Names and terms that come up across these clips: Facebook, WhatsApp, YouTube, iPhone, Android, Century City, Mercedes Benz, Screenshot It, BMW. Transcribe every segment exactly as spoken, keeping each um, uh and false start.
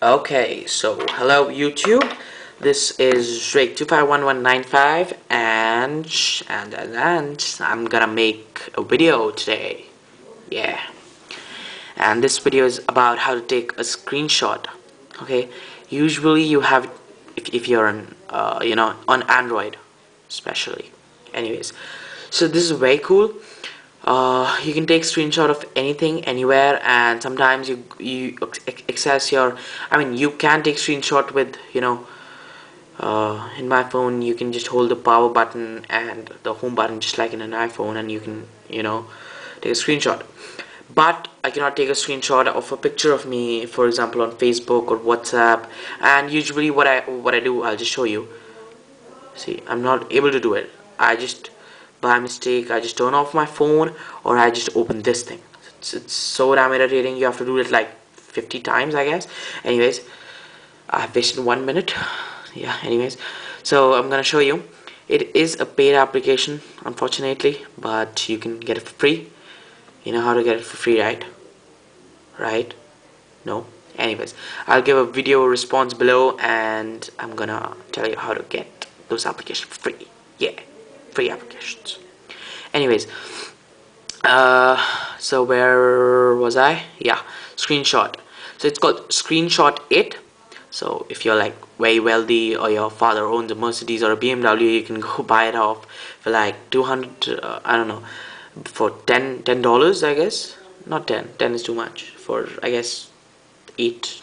Okay, so hello YouTube, this is Drake two five one one nine five and, and and and I'm gonna make a video today. Yeah, and this video is about how to take a screenshot. Okay, usually you have, if, if you're on uh, you know, on Android especially. Anyways, so this is very cool. Uh, you can take screenshot of anything, anywhere, and sometimes you you access your, I mean, you can take screenshot with, you know, uh, in my phone you can just hold the power button and the home button just like in an iPhone, and you can, you know, take a screenshot. But I cannot take a screenshot of a picture of me, for example, on Facebook or WhatsApp. And usually what I what I do, I'll just show you. See, I'm not able to do it. I just, by mistake, I just turn off my phone, or I just open this thing. It's, it's so damn irritating. You have to do it like fifty times, I guess. Anyways, I've wasted one minute. Yeah, anyways, so I'm gonna show you. It is a paid application, unfortunately, but you can get it for free. You know how to get it for free, right? Right? No? Anyways, I'll give a video response below, and I'm gonna tell you how to get those applications for free. Yeah. Free applications. Anyways, uh, so where was I? Yeah, screenshot. So it's called Screenshot It. So if you're like very wealthy, or your father owns a Mercedes or a B M W, you can go buy it off for like two hundred, uh, I don't know, for ten dollars, I guess. Not ten, ten is too much. For, I guess, eight,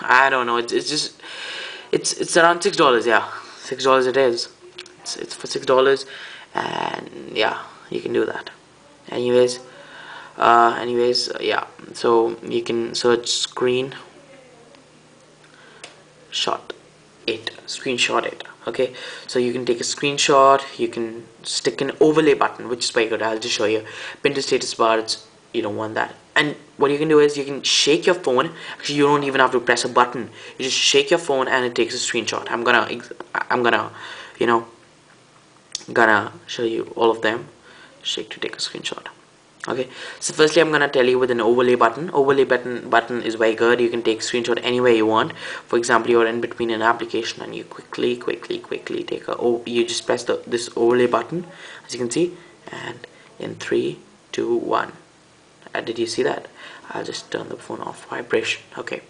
I don't know. It's, it's just, it's, it's around six dollars, yeah, six dollars it is. It's, it's for six dollars, and yeah, you can do that. Anyways, uh, anyways, uh, yeah, so you can search screen shot it, screenshot it. Okay, so you can take a screenshot, you can stick an overlay button, which is very good. I'll just show you. Pin to status bar, it's, you don't want that. And what you can do is you can shake your phone. Actually, you don't even have to press a button. You just shake your phone and it takes a screenshot. I'm gonna, I'm gonna, you know, gonna show you all of them. Shake to take a screenshot. Okay, so firstly I'm gonna tell you with an overlay button. Overlay button button is very good. You can take screenshot anywhere you want. For example, you're in between an application and you quickly quickly quickly take a, oh, you just press the, this overlay button, as you can see, and in three two one, uh, did you see that? I'll just turn the phone off, vibration. Okay,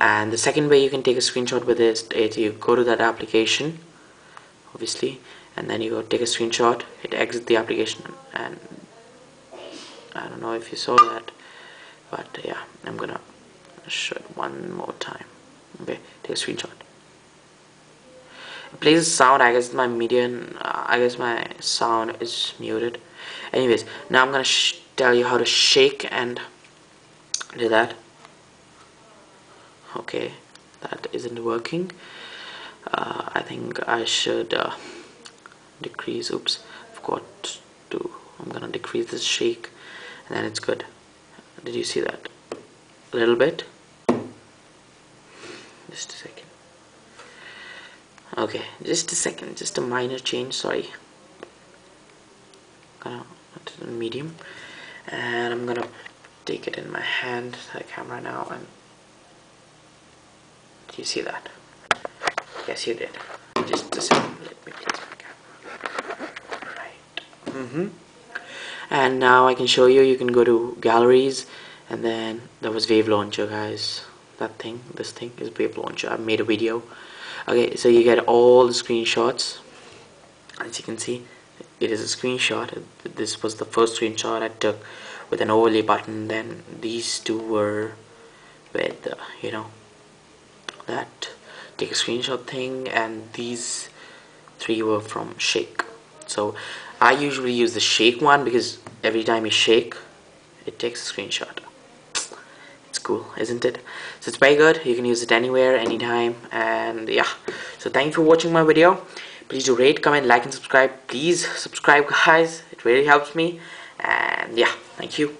and the second way you can take a screenshot with this is you go to that application, obviously, and then you go take a screenshot, it exits the application, and I don't know if you saw that, but yeah, I'm gonna show it one more time. Okay, take a screenshot. It plays sound, I guess my median, uh, I guess my sound is muted. Anyways, now I'm gonna sh tell you how to shake and do that. Okay, that isn't working. Uh, I think I should uh, decrease. Oops, forgot to. I'm gonna decrease this shake, and then it's good. Did you see that? A little bit. Just a second. Okay, just a second. Just a minor change. Sorry. Gonna put it in medium, and I'm gonna take it in my hand, the camera now, and do you see that? Yes, you did. Just a second, let me place my camera. Right. Mm-hmm. And now I can show you. You can go to galleries, and then there was Wave Launcher, guys. That thing, this thing is Wave Launcher. I made a video. Okay, so you get all the screenshots. As you can see, it is a screenshot. This was the first screenshot I took with an overlay button. Then these two were with, uh, you know, that take a screenshot thing, and these three were from shake. So I usually use the shake one because every time you shake, it takes a screenshot. It's cool, isn't it? So it's very good. You can use it anywhere, anytime, and yeah. So thank you for watching my video. Please do rate, comment, like, and subscribe. Please subscribe, guys. It really helps me. And yeah, thank you.